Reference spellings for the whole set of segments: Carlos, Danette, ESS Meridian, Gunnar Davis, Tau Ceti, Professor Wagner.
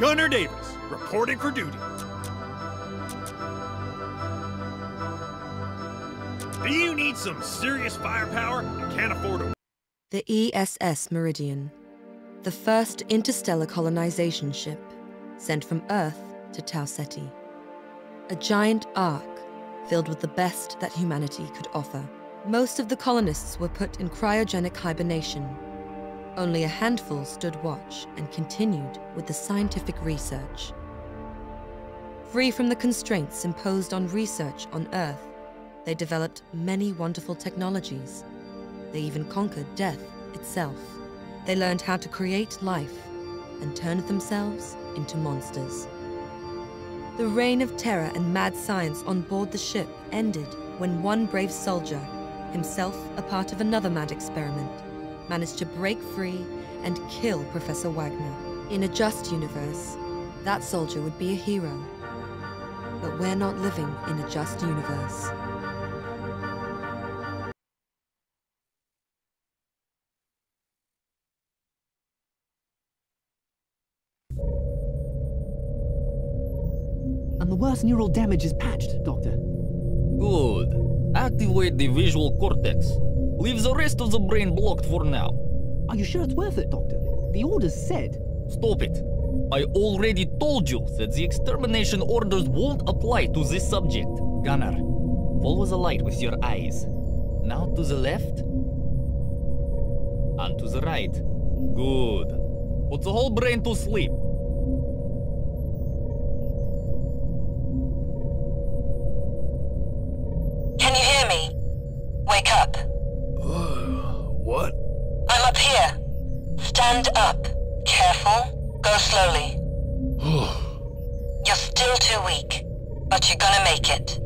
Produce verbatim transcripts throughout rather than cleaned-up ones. Gunnar Davis, reporting for duty. Do you need some serious firepower and can't afford a... The E S S Meridian, the first interstellar colonization ship sent from Earth to Tau Ceti. A giant ark filled with the best that humanity could offer. Most of the colonists were put in cryogenic hibernation. Only a handful stood watch and continued with the scientific research. Free from the constraints imposed on research on Earth, they developed many wonderful technologies. They even conquered death itself. They learned how to create life and turned themselves into monsters. The reign of terror and mad science on board the ship ended when one brave soldier, himself a part of another mad experiment, managed to break free and kill Professor Wagner. In a just universe, that soldier would be a hero. But we're not living in a just universe. And the worst neural damage is patched, Doctor. Good. Activate the visual cortex. Leave the rest of the brain blocked for now. Are you sure it's worth it, Doctor? The orders said... Stop it. I already told you that the extermination orders won't apply to this subject. Gunnar, follow the light with your eyes. Now to the left. And to the right. Good. Put the whole brain to sleep. Stand up. Careful. Go slowly. You're still too weak, but you're gonna make it.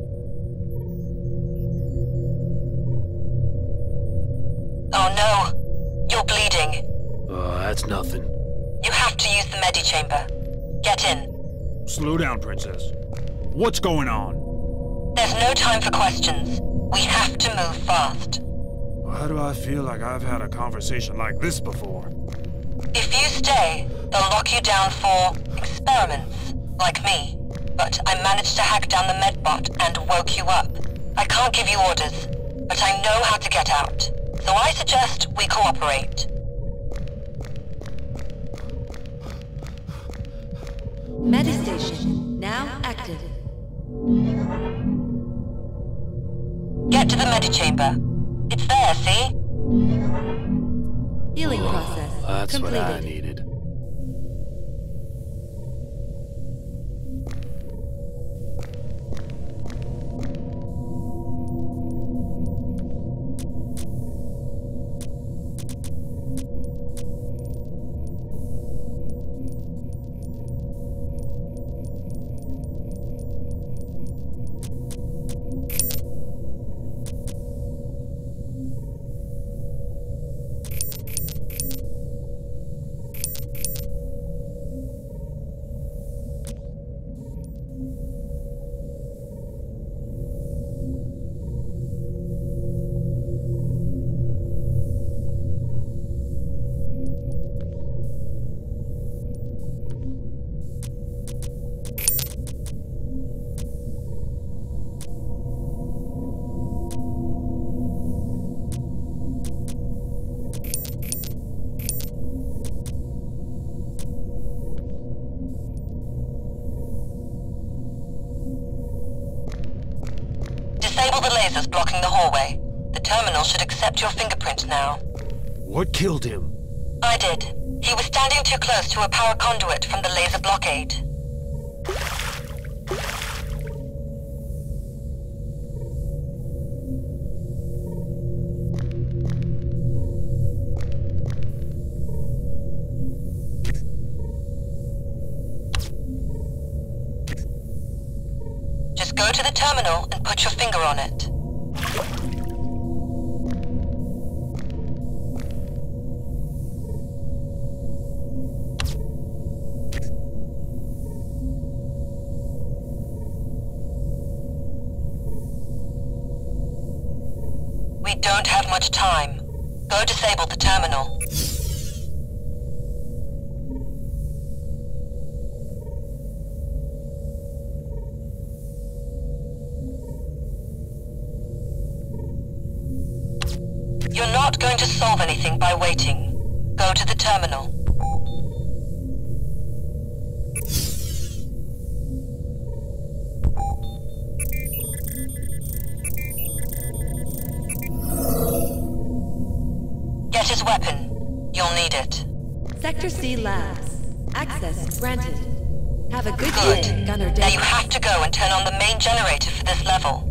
Oh no! You're bleeding. Uh, that's nothing. You have to use the medichamber. Get in. Slow down, Princess. What's going on? There's no time for questions. We have to move fast. Why do I feel like I've had a conversation like this before? If you stay, they'll lock you down for experiments, like me. But I managed to hack down the medbot and woke you up. I can't give you orders, but I know how to get out. So I suggest we cooperate. Medistation now active. Get to the medichamber. It's there, see? Healing oh, process that's completed. What I needed. The lasers blocking the hallway. The terminal should accept your fingerprint now. What killed him? I did. He was standing too close to a power conduit from the laser blockade. Go to the terminal and put your finger on it. We don't have much time. Go disable the terminal. You're not going to solve anything by waiting. Go to the terminal. Get his weapon. You'll need it. Sector C Labs. Access granted. Have a good, good. day, Gunnar Davis. Now you have to go and turn on the main generator for this level.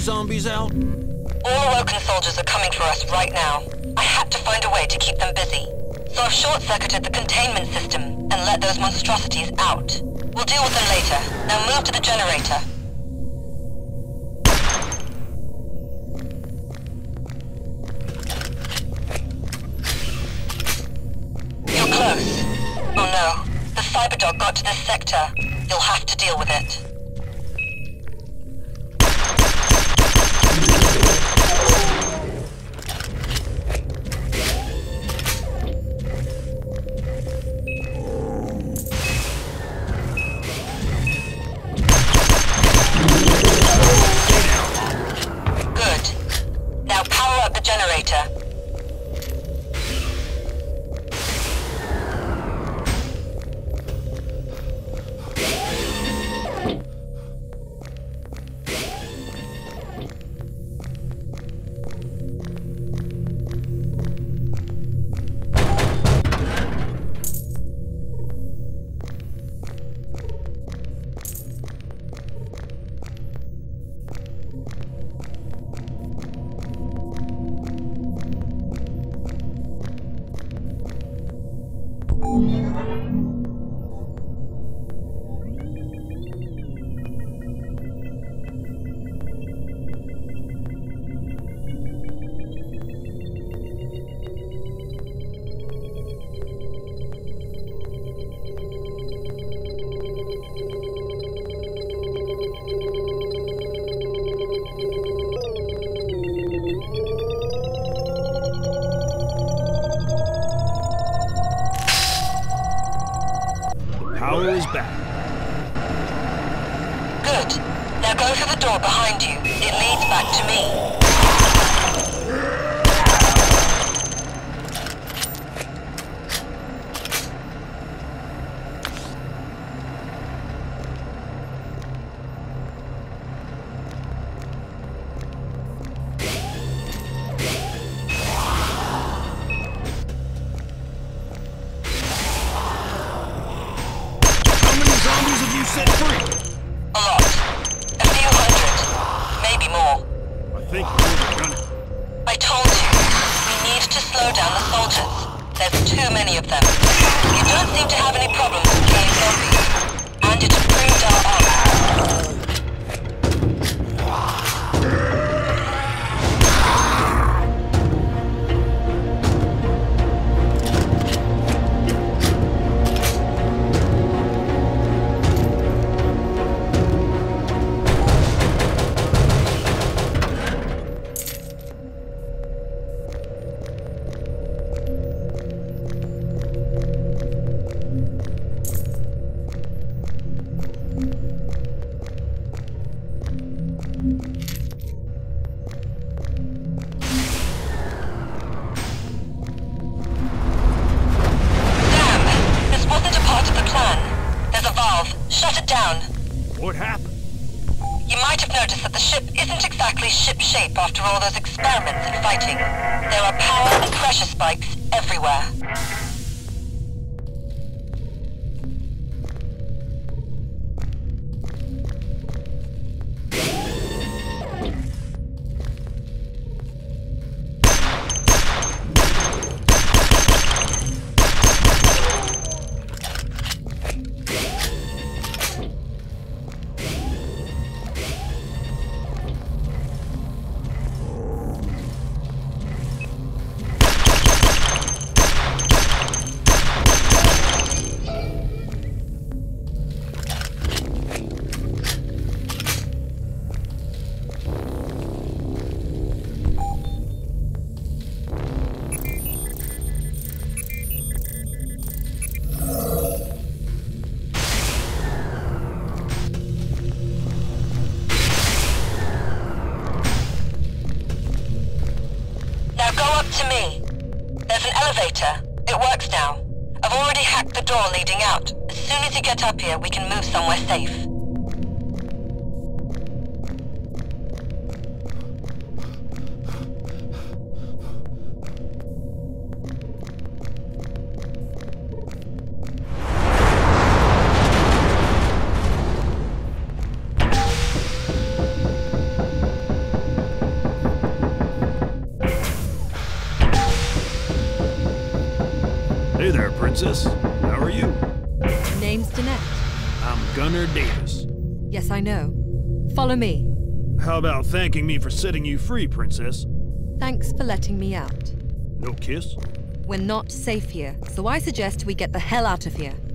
Zombies out? All awoken soldiers are coming for us right now. I had to find a way to keep them busy. So I've short-circuited the containment system and let those monstrosities out. We'll deal with them later. Now move to the generator. You're close. Oh no. The cyberdog got to this sector. You'll have to deal with it. back. Good. Now go for the door behind you. It leads back to me. How are you? Name's Danette. I'm Gunnar Davis. Yes, I know. Follow me. How about thanking me for setting you free, Princess? Thanks for letting me out. No kiss? We're not safe here, so I suggest we get the hell out of here.